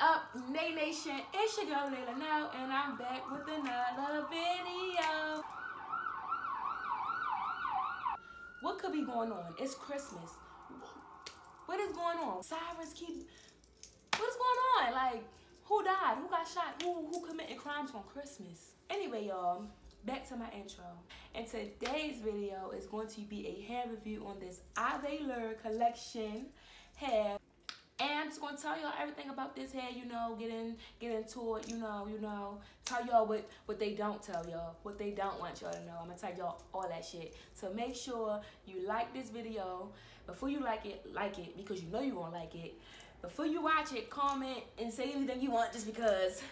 up, Nay Nation? It's your girl Lanae Lanell, and I'm back with another video. What could be going on? It's Christmas. What is going on? Sirens keep. What is going on? Like, who died? Who got shot? Who committed crimes on Christmas? Anyway, y'all, back to my intro. And today's video is going to be a hair review on this Ave Lure Collection hair. And I'm just gonna tell y'all everything about this hair, you know, get into it, you know, tell y'all what they don't tell y'all, what they don't want y'all to know. I'm gonna tell y'all all that shit. So make sure you like this video. Before you like it, because you know you're gonna like it. Before you watch it, comment and say anything you want just because.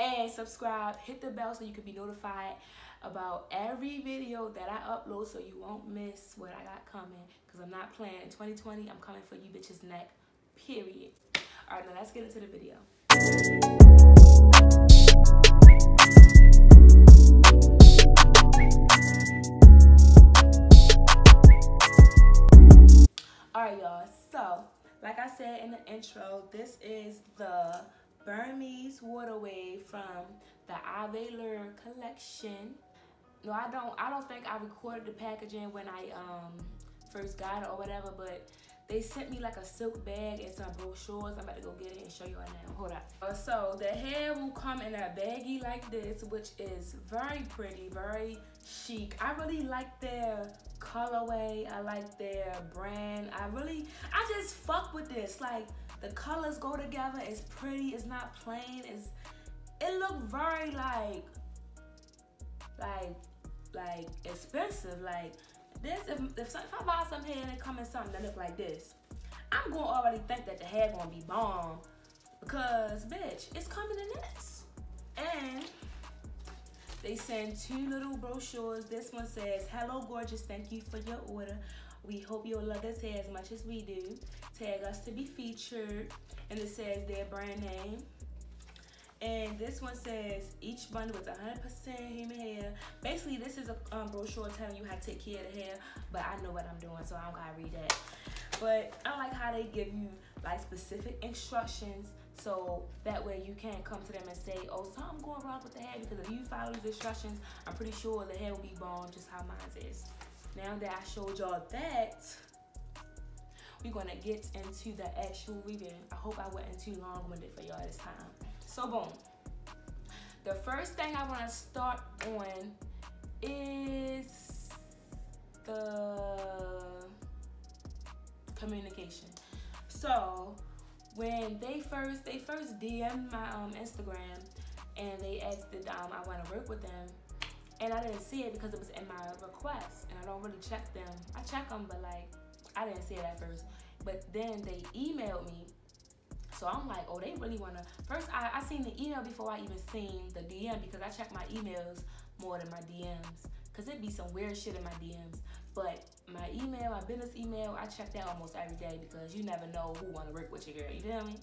And subscribe, hit the bell so you can be notified about every video that I upload so you won't miss what I got coming. Cause I'm not playing. In 2020, I'm coming for you bitches neck. Period. All right, now let's get into the video. All right, y'all. So, like I said in the intro, this is the Burmese Water Wave from the Ave Lure Collection. No, I don't think I recorded the packaging when I first got it or whatever, but they sent me like a silk bag and some brochures. I'm about to go get it and show you all now. Hold up. So the hair will come in a baggie like this, which is very pretty, very chic. I really like their colorway. I like their brand. I just fuck with this. Like, the colors go together. It's pretty. It's not plain. It look very like expensive. Like, this, if I buy some hair and it come in something that look like this, I'm gonna already think that the hair gonna be bomb because, bitch, it's coming in this. And they send two little brochures. This one says, "Hello, gorgeous. Thank you for your order. We hope you'll love this hair as much as we do. Tag us to be featured." And it says their brand name. And this one says, "Each bundle is 100% human hair." Basically, this is a brochure telling you how to take care of the hair, but I know what I'm doing, so I don't gotta read that. But I like how they give you like specific instructions, so that way you can't come to them and say, "Oh, something going wrong with the hair," because if you follow these instructions, I'm pretty sure the hair will be bomb just how mine is. Now that I showed y'all that, we're gonna get into the actual review. I hope I wasn't too long-winded for y'all this time. So boom, the first thing I want to start on is the communication. So when they first DM'd my Instagram and they asked that I want to work with them, and I didn't see it because it was in my request and I don't really check them. I check them, but like I didn't see it at first. But then they emailed me. So I'm like, oh, they really wanna. First, I seen the email before I even seen the DM because I check my emails more than my DMs. Cause it be some weird shit in my DMs. But my email, my business email, I check that almost every day because you never know who wanna work with your girl, you feel me?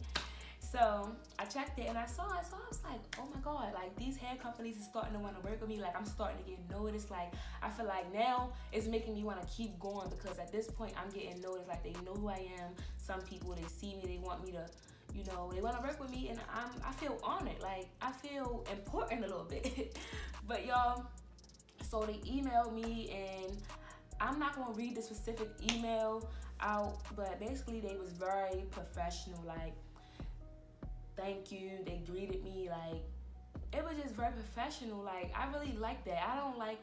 So I checked it and I saw it, so I was like, oh my God, like these hair companies is starting to wanna work with me. Like I'm starting to get noticed. Like I feel like now it's making me wanna keep going because at this point I'm getting noticed. Like they know who I am. Some people, they see me, they want me to, you know, they want to work with me, and I feel honored. Like, I feel important a little bit. But y'all, so they emailed me, and I'm not going to read the specific email out, but basically they was very professional. Like, thank you. They greeted me. Like, it was just very professional. Like, I really like that. I don't like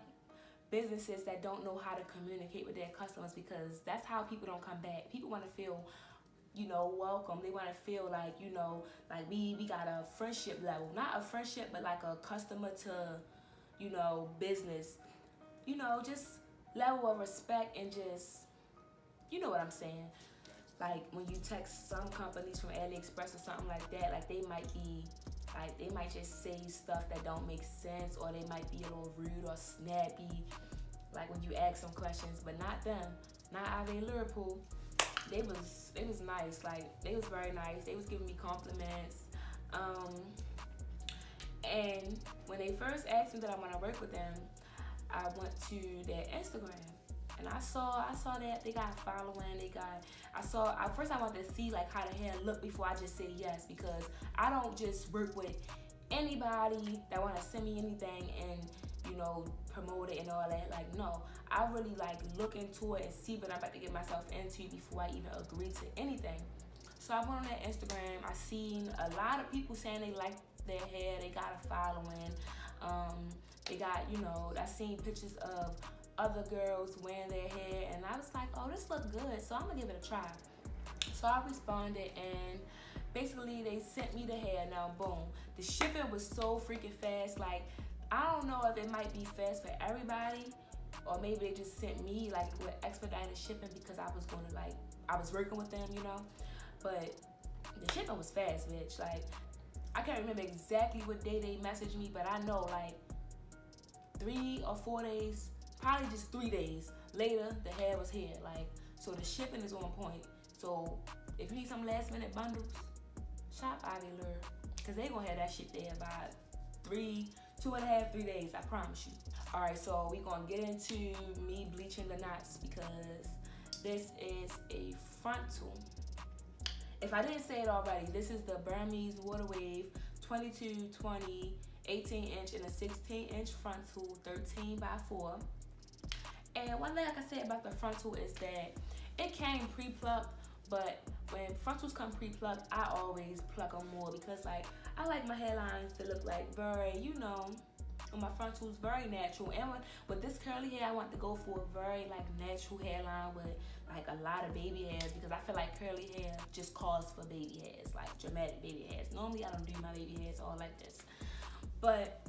businesses that don't know how to communicate with their customers because that's how people don't come back. People want to feel, you know, welcome. They want to feel like, you know, like we got a friendship level, not a friendship, but like a customer to, you know, business, you know, just level of respect and just, you know what I'm saying? Like when you text some companies from AliExpress or something like that, like they might just say stuff that don't make sense, or they might be a little rude or snappy, like when you ask some questions, but not them, not Ave Lure. It was nice. Like they was very nice. They was giving me compliments. And when they first asked me that I want to work with them, I went to their Instagram And I saw that they got following, at first I wanted to see like how the hair looked before I just said yes, because I don't just work with anybody that want to send me anything and, you know, promote it and all that. Like, no, I really like look into it and see what I'm about to get myself into before I even agree to anything. So I went on their Instagram, I seen a lot of people saying they like their hair, they got a following, they got, you know, I seen pictures of other girls wearing their hair, and I was like, oh, this look good, so I'm gonna give it a try. So I responded, and basically they sent me the hair. Now boom, the shipping was so freaking fast. Like, I don't know if it might be fast for everybody, or maybe they just sent me like with expedited shipping because I was going to, like, I was working with them, you know. But the shipping was fast, bitch. Like, I can't remember exactly what day they messaged me, but I know like 3 or 4 days, probably just 3 days later, the hair was here. Like, so the shipping is on point. So if you need some last minute bundles, shop Ave Lure, because they gonna have that shit there by 2.5, 3 days, I promise you. All right, so we gonna get into me bleaching the knots, because this is a frontal. If I didn't say it already, this is the Burmese Water Wave 22, 20, 18 inch, and a 16 inch frontal, 13 by 4. And one thing I can say about the frontal is that it came pre-plucked, but when frontals come pre-plucked, I always pluck them more, because like, I like my hairlines to look like very, you know, on my frontals, very natural. And with this curly hair, I want to go for a very like natural hairline with like a lot of baby hairs, because I feel like curly hair just calls for baby hairs, like dramatic baby hairs. Normally I don't do my baby hairs all like this, but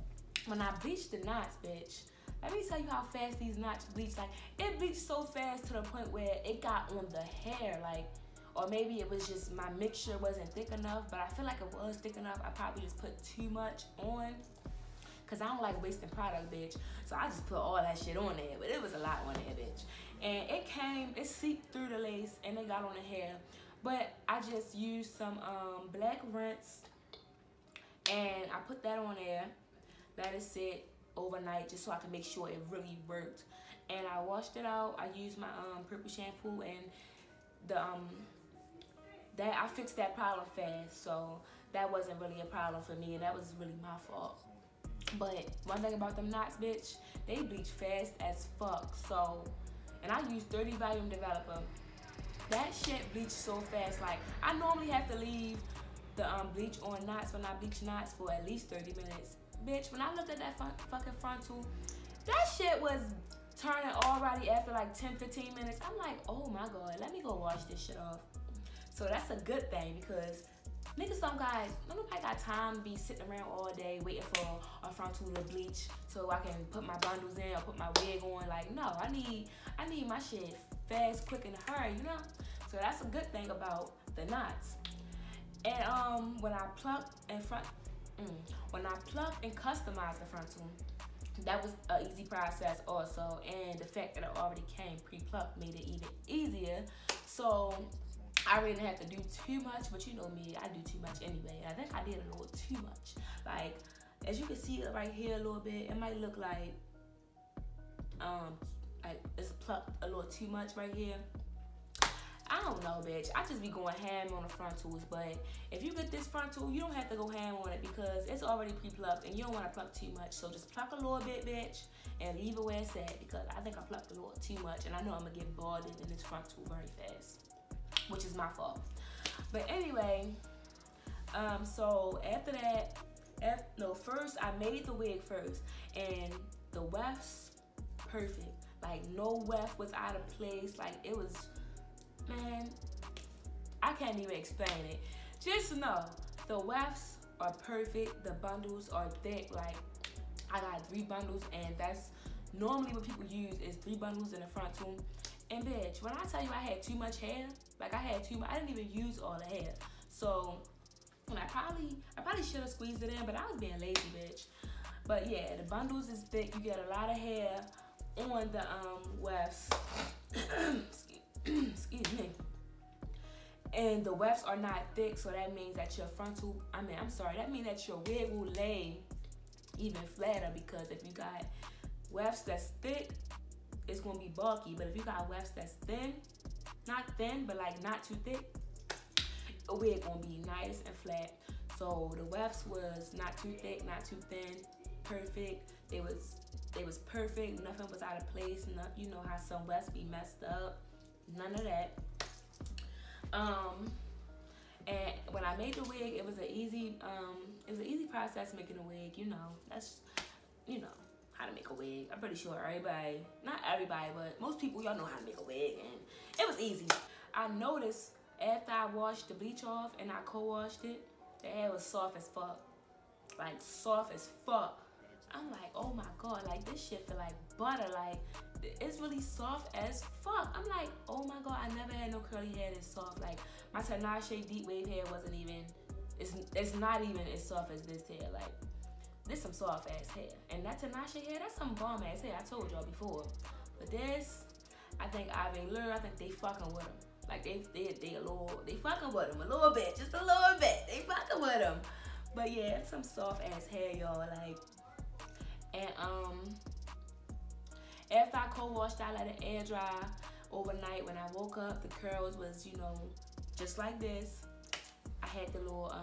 when I bleach the knots, bitch, let me tell you how fast these knots bleach. Like, it bleached so fast to the point where it got on the hair, like, or maybe it was just my mixture wasn't thick enough, but I feel like it was thick enough. I probably just put too much on, because I don't like wasting product, bitch. So I just put all that shit on there, but it was a lot on there, bitch. And it came, it seeped through the lace, and it got on the hair. But I just used some black rinse, and I put that on there, let it sit overnight just so I can make sure it really worked. And I washed it out. I used my purple shampoo, and the that I fixed that problem fast, so that wasn't really a problem for me, and that was really my fault. But one thing about them knots, bitch, they bleach fast as fuck. So, and I use 30 volume developer. That shit bleached so fast. Like, I normally have to leave the bleach on knots when I bleach knots for at least 30 minutes. Bitch, when I looked at that fucking frontal, that shit was turning already after like 10-15 minutes. I'm like, oh my god, let me go wash this shit off. So that's a good thing, because niggas don't guys, nobody got time to be sitting around all day waiting for a frontal to bleach so I can put my bundles in or put my wig on. Like, no, I need my shit fast, quick, and hurry, you know? So that's a good thing about the knots. And when I plucked and customized the frontal, that was an easy process also, and the fact that it already came pre-plucked made it even easier. So I really didn't have to do too much, but you know me, I do too much anyway. And I think I did a little too much. Like, as you can see right here a little bit, it might look like it's plucked a little too much right here. I don't know, bitch. I just be going ham on the frontals, but if you get this frontal, you don't have to go ham on it because it's already pre-plucked and you don't want to pluck too much. So just pluck a little bit, bitch, and leave it where it's at, because I think I plucked a little too much, and I know I'm going to get balded in this frontal very fast, which is my fault. But anyway, so after that, first I made the wig first, and the wefts, perfect. Like, no weft was out of place. Like, it was, man, I can't even explain it. Just know, the wefts are perfect, the bundles are thick. Like, I got 3 bundles, and that's normally what people use is 3 bundles in the frontal. And bitch, when I tell you I had too much hair, like, I had too much, I didn't even use all the hair. So, and I probably should have squeezed it in, but I was being lazy, bitch. But yeah, the bundles is thick. You get a lot of hair on the wefts. Excuse me. And the wefts are not thick, so that means that your frontal, that means that your wig will lay even flatter, because if you got wefts that's thick, it's gonna be bulky. But if you got wefts that's thin, not thin, but like not too thick, a wig gonna be nice and flat. So the wefts was not too thick, not too thin, perfect. They was perfect. Nothing was out of place. Not, you know how some wefts be messed up. None of that. And when I made the wig, it was an easy easy process making a wig. You know, that's, you know how to make a wig. I'm pretty sure everybody, not everybody, but most people, y'all know how to make a wig, and it was easy. I noticed after I washed the bleach off and I co-washed it, the hair was soft as fuck. Like soft as fuck. I'm like, oh my god, like this shit feel like butter. Like it's really soft as fuck. I'm like, oh my god, I never had no curly hair this soft. Like my Tinashe deep wave hair wasn't even, it's not even as soft as this hair. Like this some soft ass hair. And that Tinashe hair, that's some bomb ass hair. I told y'all before. But this, I think Ave Lure, I think they fucking with them. Like they fucking with them a little bit, just a little bit. They fucking with them. But yeah, it's some soft ass hair, y'all. Like, and after I co-washed, I let it air dry overnight. When I woke up, the curls was, you know, just like this. I had the little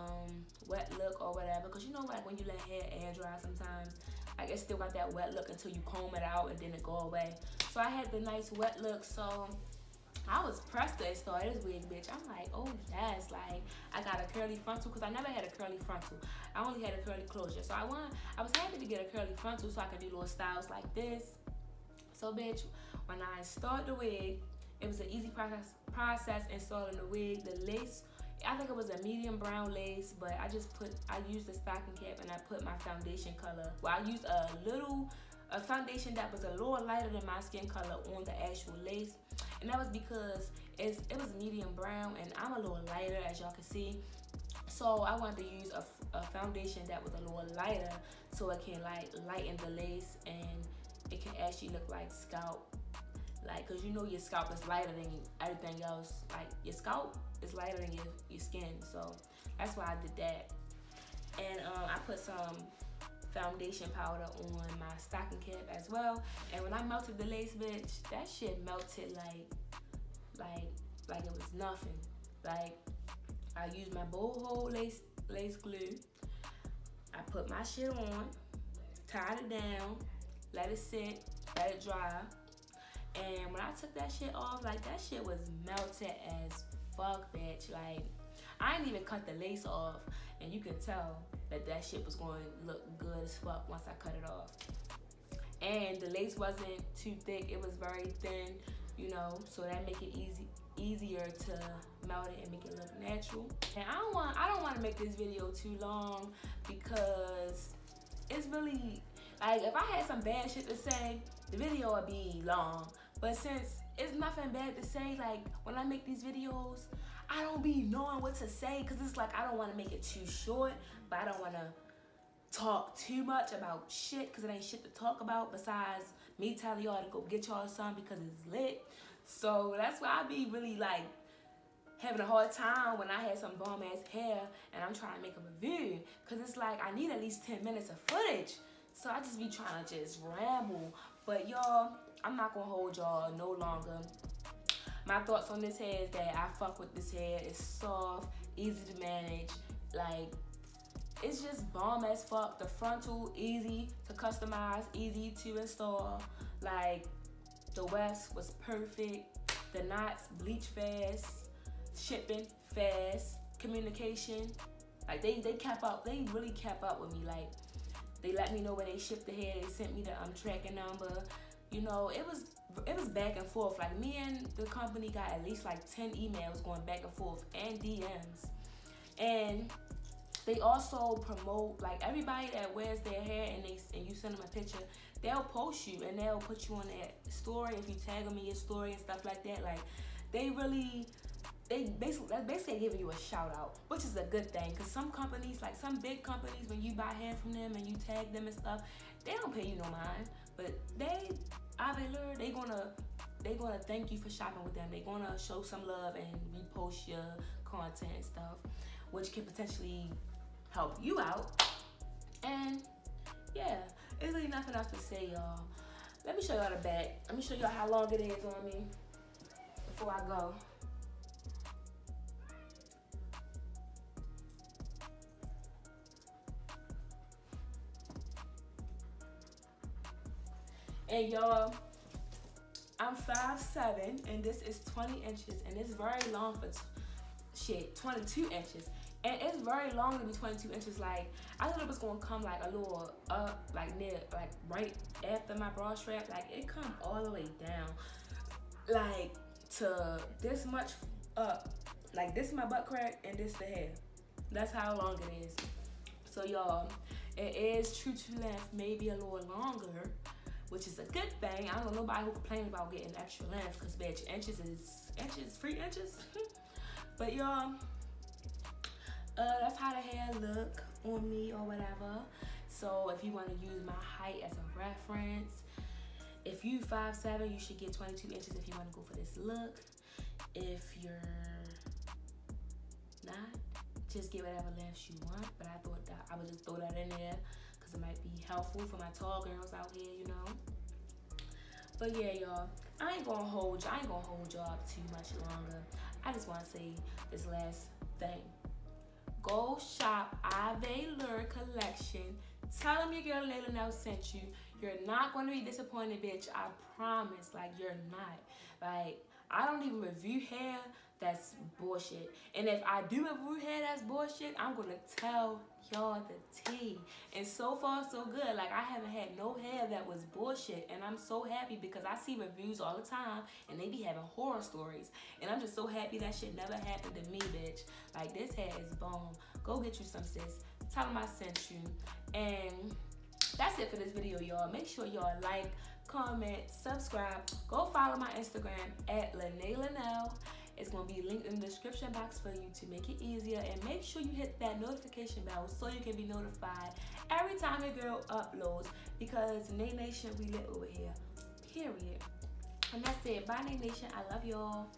wet look or whatever, cause you know, like when you let hair air dry sometimes, like it still got that wet look until you comb it out and then it go away. So I had the nice wet look. So I was pressed to install this wig, bitch. I'm like, oh yes, like I got a curly frontal, cause I never had a curly frontal. I only had a curly closure. So I was happy to get a curly frontal so I could do little styles like this. So bitch, when I installed the wig, it was an easy process installing the wig. The lace, I think it was a medium brown lace, but I used a stocking cap and I put my foundation color. Well, I used a foundation that was a little lighter than my skin color on the actual lace. And that was because it was medium brown and I'm a little lighter, as y'all can see. So I wanted to use a foundation that was a little lighter so it can like lighten the lace and it can actually look like scalp. Like, cause you know your scalp is lighter than everything else. Like your scalp is lighter than your skin. So that's why I did that. And I put some foundation powder on my stocking cap as well. And when I melted the lace, bitch, that shit melted like it was nothing. Like I used my boho lace glue. I put my shit on, tied it down, let it sit, let it dry. And when I took that shit off, like that shit was melted as fuck, bitch. Like I didn't even cut the lace off, and you could tell that shit was going to look good as fuck once I cut it off. And the lace wasn't too thick, it was very thin, you know, so that make it easier to melt it and make it look natural. And I don't want to make this video too long because it's really, like, if I had some bad shit to say, the video would be long. But since it's nothing bad to say, like, when I make these videos, I don't be knowing what to say, because it's like I don't want to make it too short, but I don't want to talk too much about shit, because it ain't shit to talk about besides me telling y'all to go get y'all some because it's lit. So that's why I be really like having a hard time when I had some bomb ass hair and I'm trying to make a review, because it's like I need at least 10 minutes of footage. So I just be trying to just ramble. But y'all, I'm not going to hold y'all no longer. My thoughts on this hair is that I fuck with this hair. It's soft, easy to manage. Like, it's just bomb as fuck. The frontal, easy to customize, easy to install. Like, the wefts was perfect. The knots, bleach fast, shipping fast, communication. Like, they kept up. They really kept up with me. Like, they let me know when they shipped the hair. They sent me the tracking number. You know, it was back and forth. Like, me and the company got at least like 10 emails going back and forth, and DMs. And they also promote, like, everybody that wears their hair and you send them a picture, they'll post you and they'll put you on that story if you tag them in your story and stuff like that. Like, they basically giving you a shout out, which is a good thing, because some companies, like some big companies, when you buy hair from them and you tag them and stuff, they don't pay you no mind. But Ave Lure, they gonna thank you for shopping with them. They gonna show some love and repost your content and stuff, which can potentially help you out. And yeah, there's really nothing else to say, y'all. Let me show y'all the bag. Let me show y'all how long it is on me before I go. And y'all, I'm 5'7", and this is 20 inches, and it's very long for, 22 inches. And it's very long to be 22 inches. Like, I thought it was gonna come like a little up, like near, like right after my bra strap. Like, it come all the way down, like to this much up. Like, this is my butt crack and this the hair. That's how long it is. So y'all, it is true to length, maybe a little longer, which is a good thing. I don't know nobody who complains about getting extra length, because bitch, inches is inches, 3 inches. But y'all, that's how the hair look on me or whatever. So if you want to use my height as a reference, if you 5'7", you should get 22 inches if you want to go for this look. If you're not, just get whatever length you want. But I thought that I would just throw that in there because it might be helpful for my tall girls out here, you know. But yeah, y'all, I ain't gonna hold y'all up too much longer. I just want to say this last thing. Go shop Ave Lure Collection. Tell them your girl Lanae Lanell sent you. You're not going to be disappointed, bitch. I promise. Like, you're not. Like, I don't even review hair that's bullshit. And if I do review hair that's bullshit, I'm going to tell y'all the tea. And so far, so good. Like, I haven't had no hair that was bullshit. And I'm so happy because I see reviews all the time and they be having horror stories. And I'm just so happy that shit never happened to me, bitch. Like, this hair is bomb. Go get you some, sis. Tell them I sent you. And that's it for this video, y'all. Make sure y'all like, comment, subscribe. Go follow my Instagram at Lanae Lanell. It's going to be linked in the description box for you to make it easier. And make sure you hit that notification bell so you can be notified every time your girl uploads. Because Nay Nation, we lit over here. Period. And that's it. Bye, Nay Nation. I love y'all.